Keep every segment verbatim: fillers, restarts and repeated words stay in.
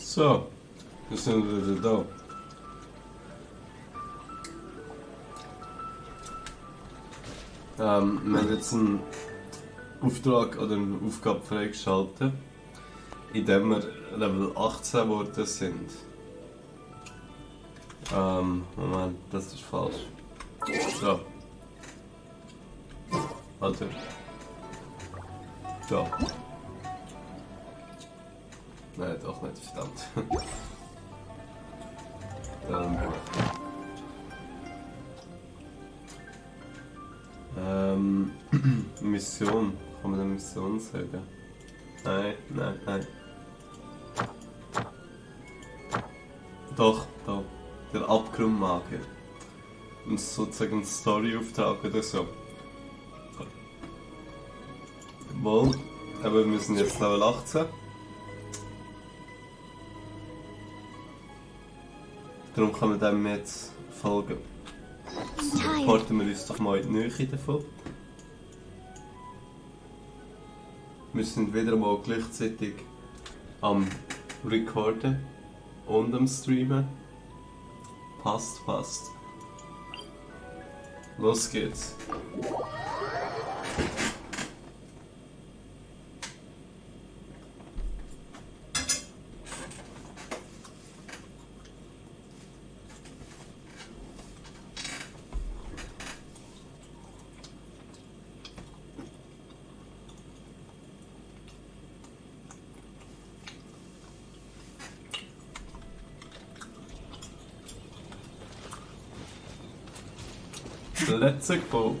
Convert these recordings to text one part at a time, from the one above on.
So, just under the door. Ähm, wir haben jetzt einen Auftrag oder eine Aufgabe freigeschaltet, indem wir Level achtzehn geworden sind. Ähm, Moment, das ist falsch. So. Alter. So. Nein, doch nicht, verdammt. ähm. Ähm, Mission. Kann man eine Mission sagen? Nein, nein, nein. Doch, da. Der Abgrundmagier. Und sozusagen eine Story auftauchen oder so. Wohl, aber wir müssen jetzt Level achtzehn. Darum kann man dem jetzt folgen. Porten wir uns doch mal in die Nähe davon. Wir sind wieder mal gleichzeitig am Recorden und am Streamen. Passt, passt. Los geht's. Let's go.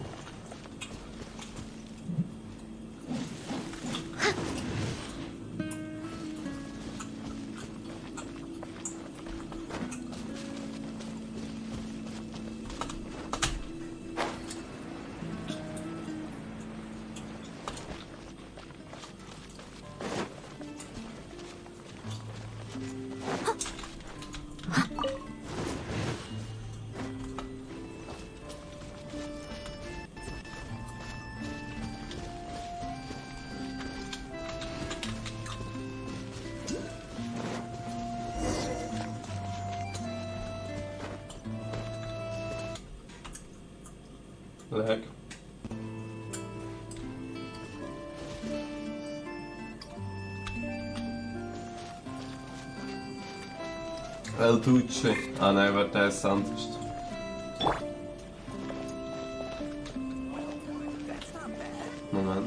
What the heck? El Duce. Ah nein, warte, der ist anders. Moment.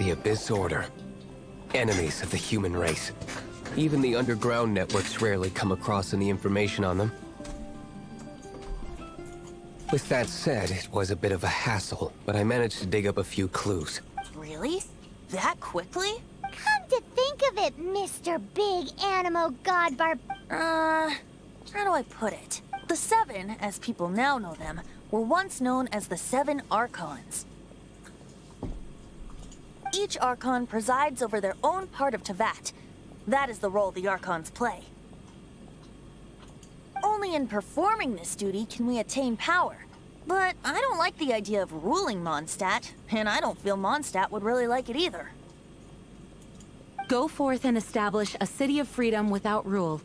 The Abyss Order. Enemies of the human race. Even the underground networks rarely come across any information on them. With that said, it was a bit of a hassle, but I managed to dig up a few clues. Really? That quickly? Come to think of it, Mister Big Animo God Barb... Uh, how do I put it? The Seven, as people now know them, were once known as the Seven Archons. Each Archon presides over their own part of Teyvat. That is the role the Archons play. Only in performing this duty can we attain power. But I don't like the idea of ruling Mondstadt, and I don't feel Mondstadt would really like it either. Go forth and establish a city of freedom without rule.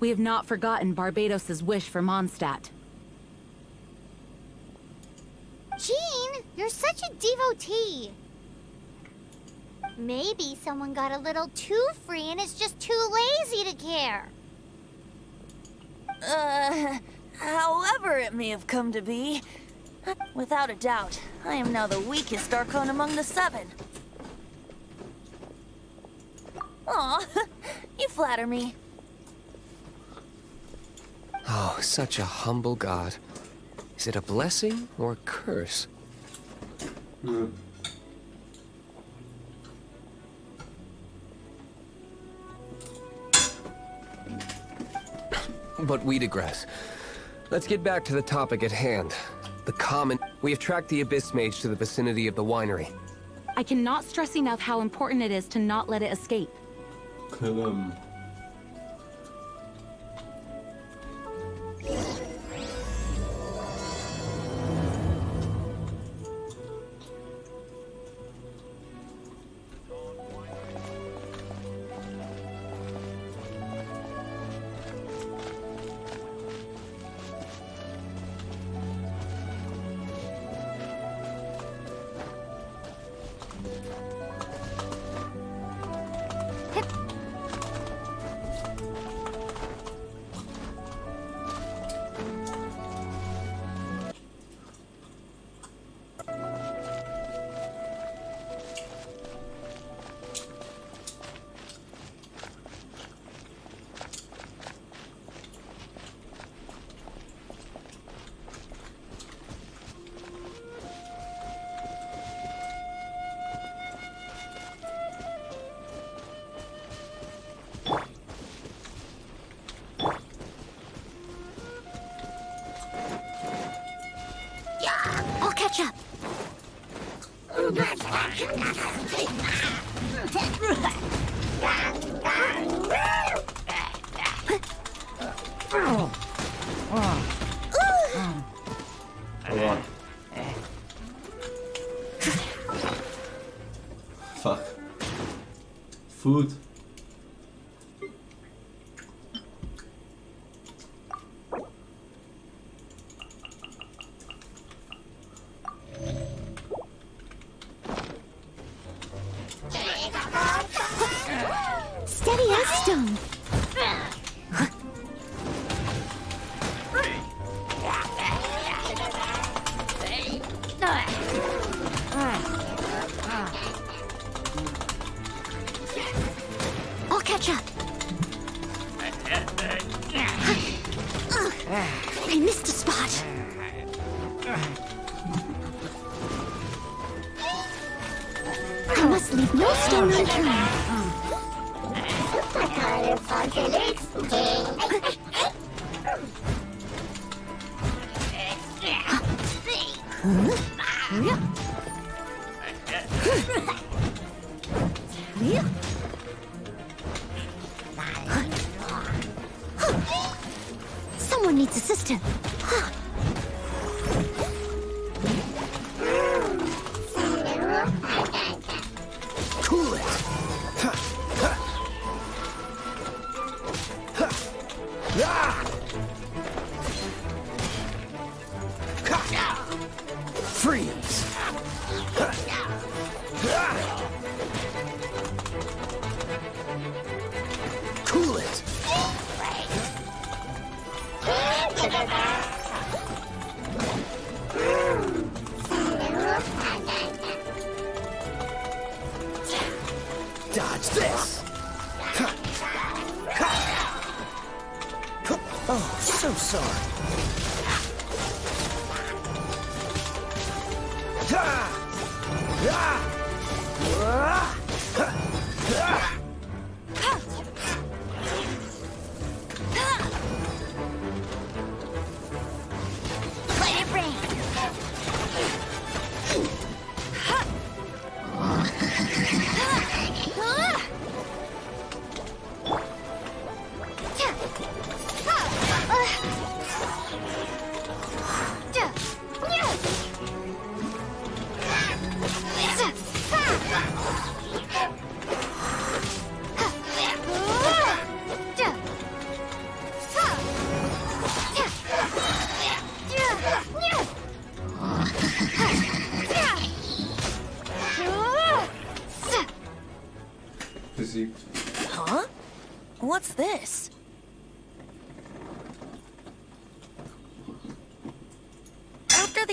We have not forgotten Barbados's wish for Mondstadt. Jean, you're such a devotee. Maybe someone got a little too free and is just too lazy to care. Uh, however it may have come to be, without a doubt, I am now the weakest Archon among the Seven. Aw, you flatter me. Oh, such a humble god. Is it a blessing or a curse? Mm. But we digress. Let's get back to the topic at hand. The common... We have tracked the Abyss Mage to the vicinity of the winery. I cannot stress enough how important it is to not let it escape. Kill him. Food.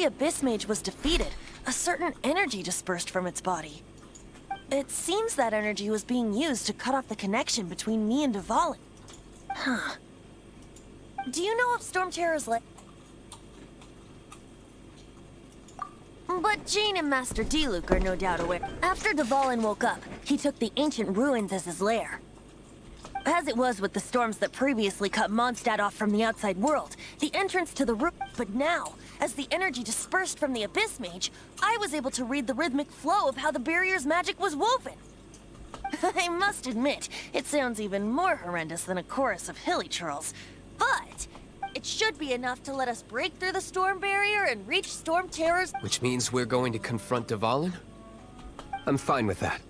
Abyss Mage was defeated, a certain energy dispersed from its body. It seems that energy was being used to cut off the connection between me and Dvalin. Huh. Do you know if Stormterror is lit? But Jean and Master Diluc are no doubt aware. After Dvalin woke up, he took the ancient ruins as his lair. As it was with the storms that previously cut Mondstadt off from the outside world, the entrance to the room. But now, as the energy dispersed from the Abyss Mage, I was able to read the rhythmic flow of how the barrier's magic was woven. I must admit, it sounds even more horrendous than a chorus of hilly churls, but it should be enough to let us break through the storm barrier and reach Storm Terror's. Which means we're going to confront Dvalin? I'm fine with that.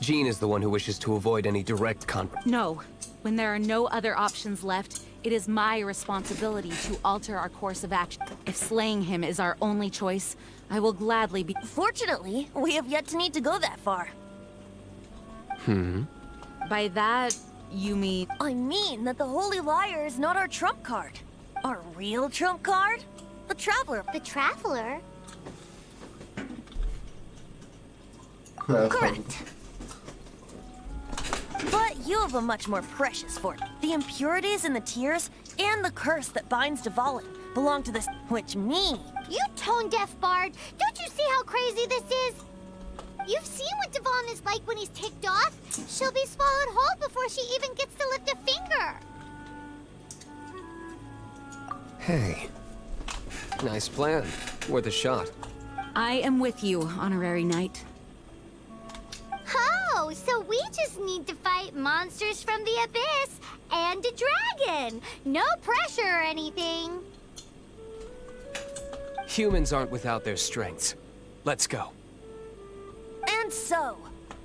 Jean is the one who wishes to avoid any direct conflict. No. When there are no other options left, it is my responsibility to alter our course of action. If slaying him is our only choice, I will gladly be- Fortunately, we have yet to need to go that far. Hmm? By that, you mean- I mean that the Holy Liar is not our trump card. Our real trump card? The Traveler- The Traveler? Correct. But you have a much more precious fortune. The impurities in the tears and the curse that binds Dvalin belong to this, which me. You tone-deaf bard! Don't you see how crazy this is? You've seen what Dvalin is like when he's ticked off. She'll be swallowed whole before she even gets to lift a finger. Hey, nice plan. Worth a shot. I am with you, Honorary Knight. Oh, so we just need to fight monsters from the abyss and a dragon. No pressure or anything. Humans aren't without their strengths. Let's go. And so,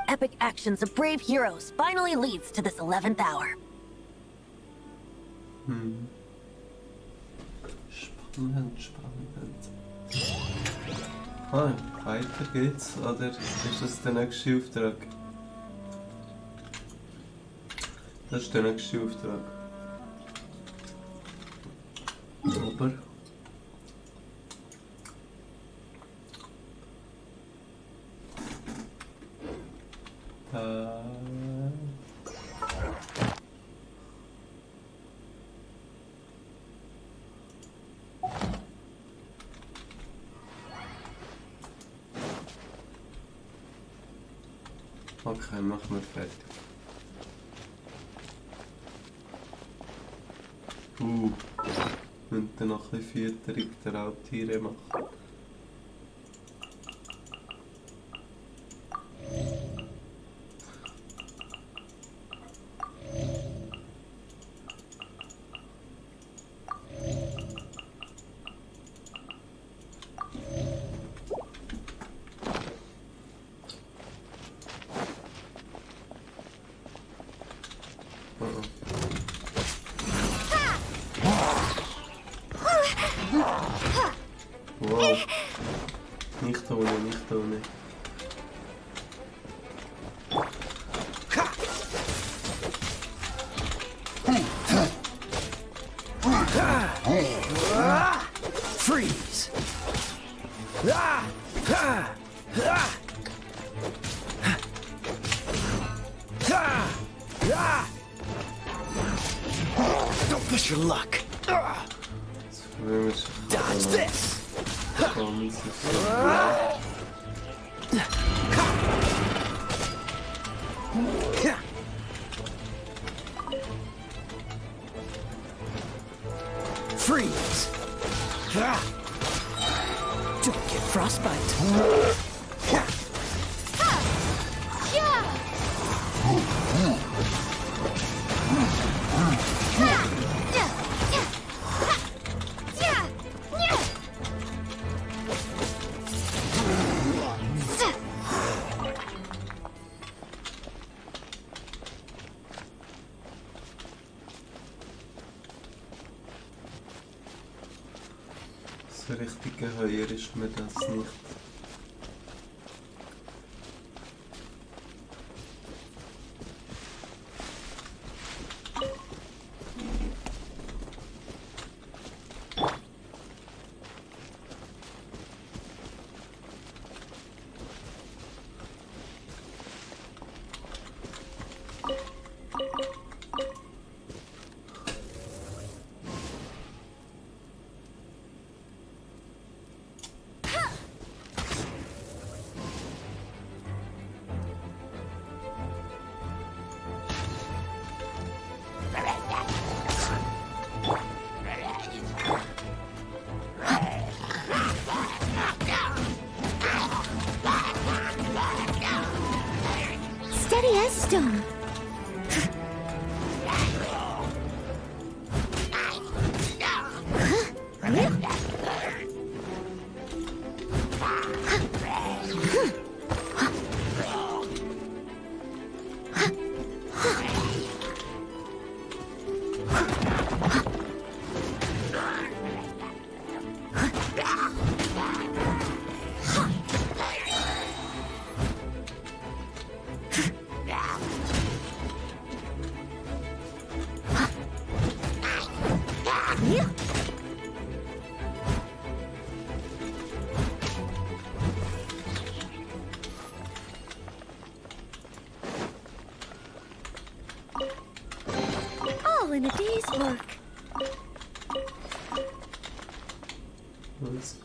epic actions of brave heroes finally leads to this eleventh hour. Hmm. Spannend, spannend. Ah, weiter geht's, oder ist das der nächste Auftrag? Das ist der nächste Auftrag. Aber... Äh... Okay, machen wir fertig. Uh, müssen wir noch ein bisschen Fütterung der Raubtiere machen. Richtig geheuer ist mir das nicht. stone. In a day's work. Nice.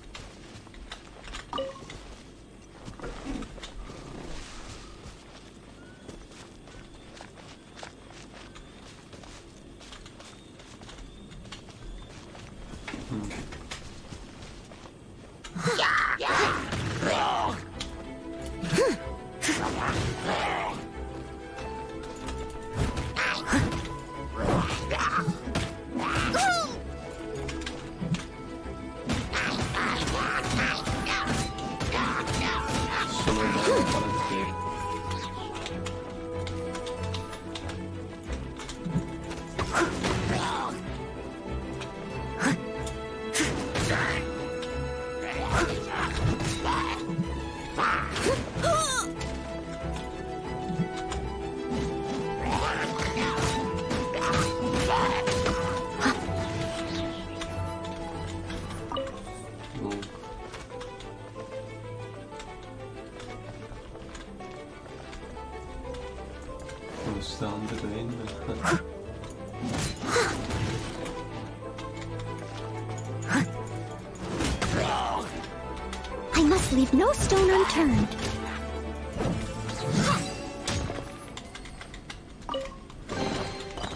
Leave no stone unturned.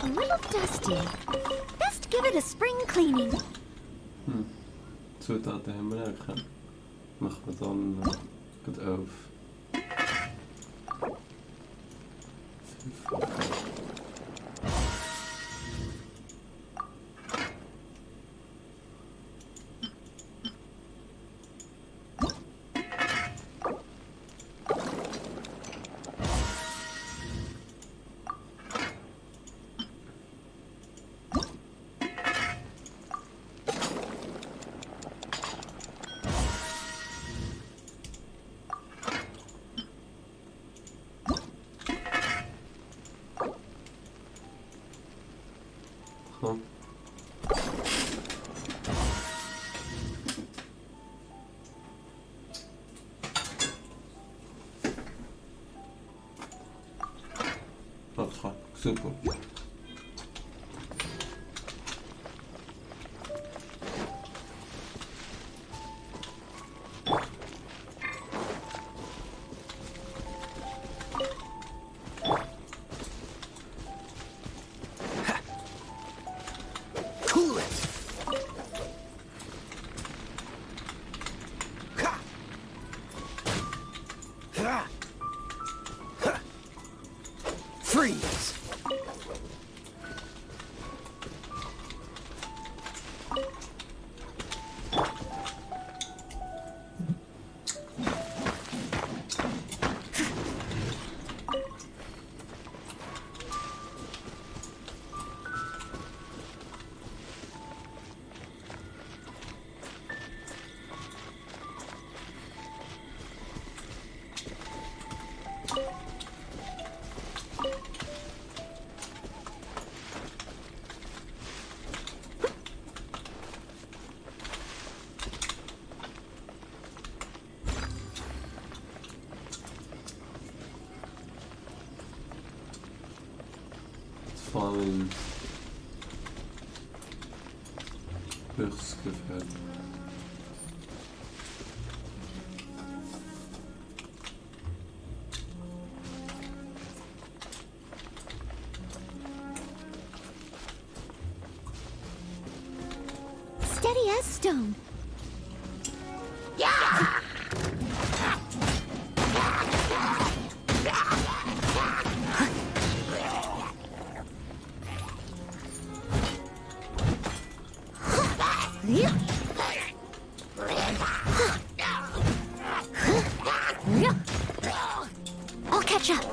A little dusty. Best give it a spring cleaning. Hmm. So that the hammer can make it on good oath. Super. Fallen höchst gefährdet. Steady as stone. I'll catch up.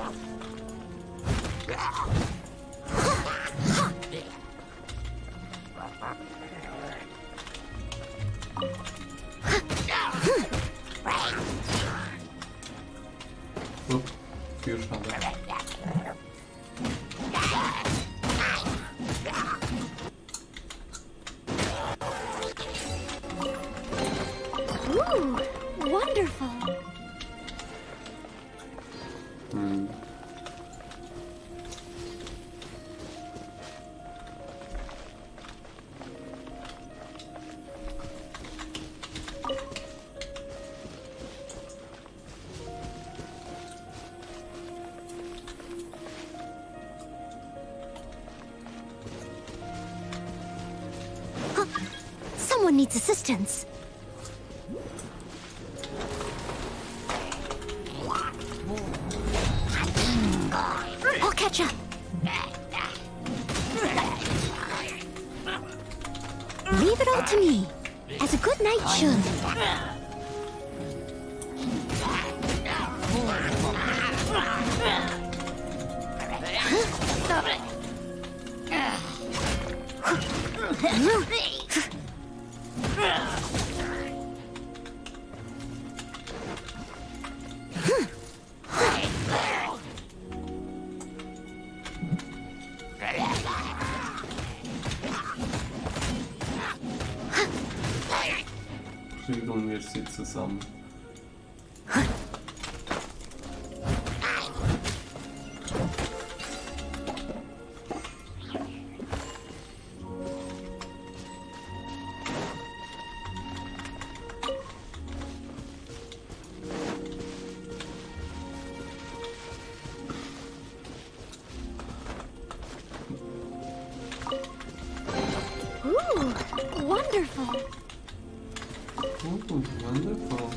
Oop, huge number. Ooh, wonderful. Hmm. Someone needs assistance. I'll catch up. Leave it all to me, as a good knight should. Regeln wir sie zusammen. Ooh, wonderful. Ooh, wonderful.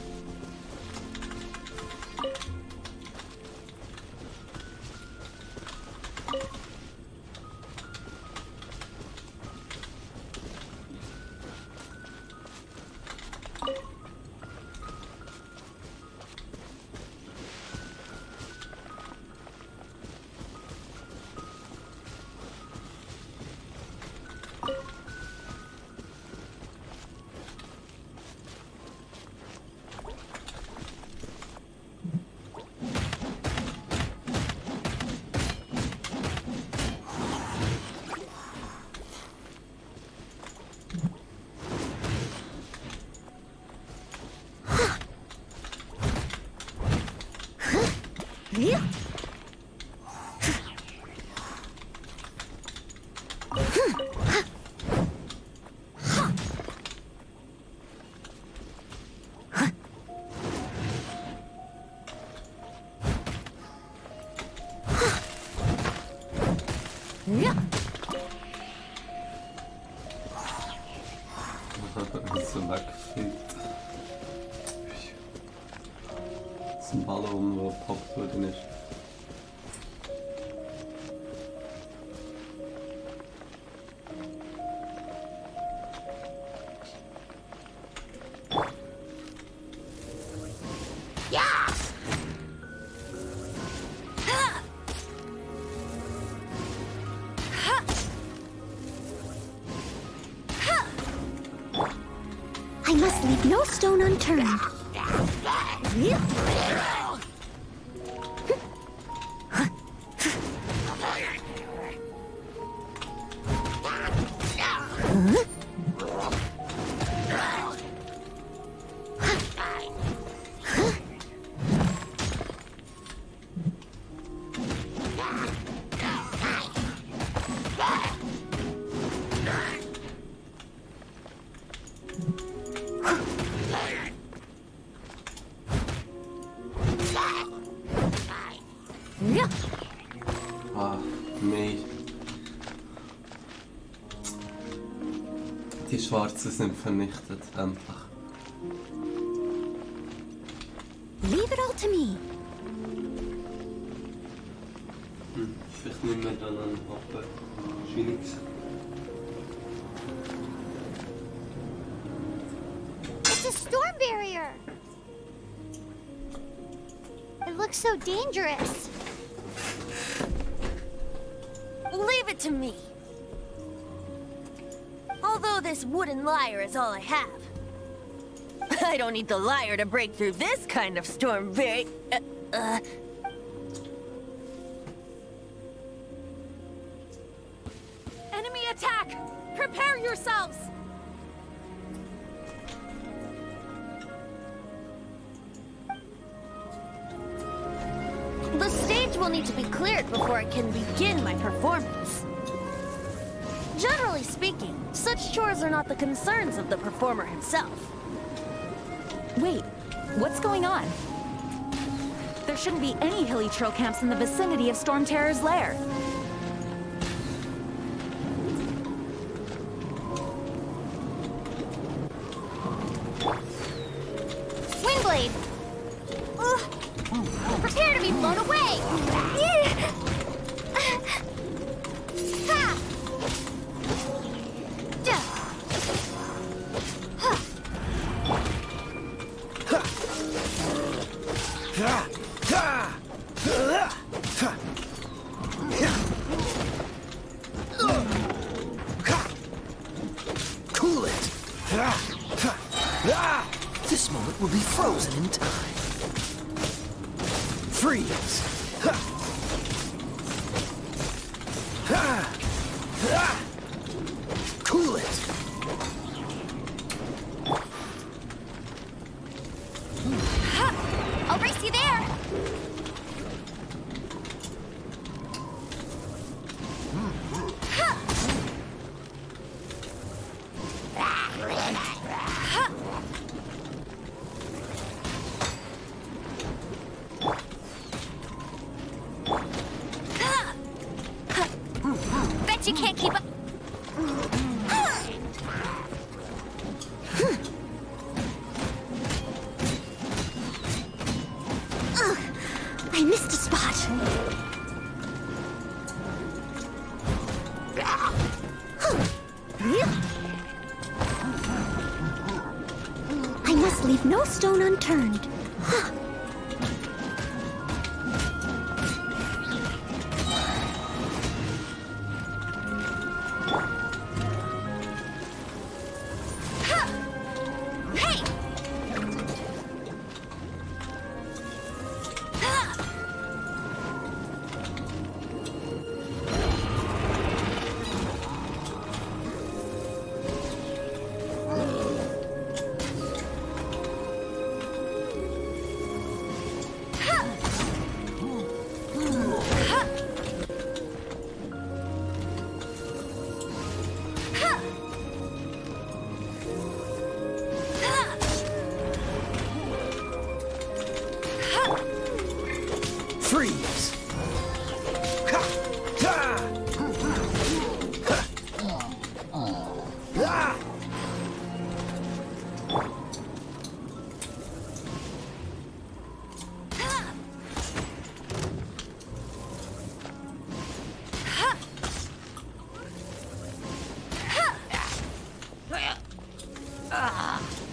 Ein Ballon oder Pop würde nicht. Ja! I must leave no stone unturned. Huh? Ah, me. Die Schwarzen sind vernichtet, endlich. Leave it all to me. Hm, vielleicht nicht mehr dann an den Pappen. Schwierig. a storm barrier. It looks so dangerous. Leave it to me. Although this wooden lyre is all I have. I don't need the lyre to break through this kind of storm barrier. Uh, uh. Enemy attack! Prepare yourselves! The stage will need to be cleared before I can begin my performance. Generally speaking, such chores are not the concerns of the performer himself. Wait, what's going on? There shouldn't be any hilly trail camps in the vicinity of Storm Terror's lair. Stone unturned. Huh. Ah!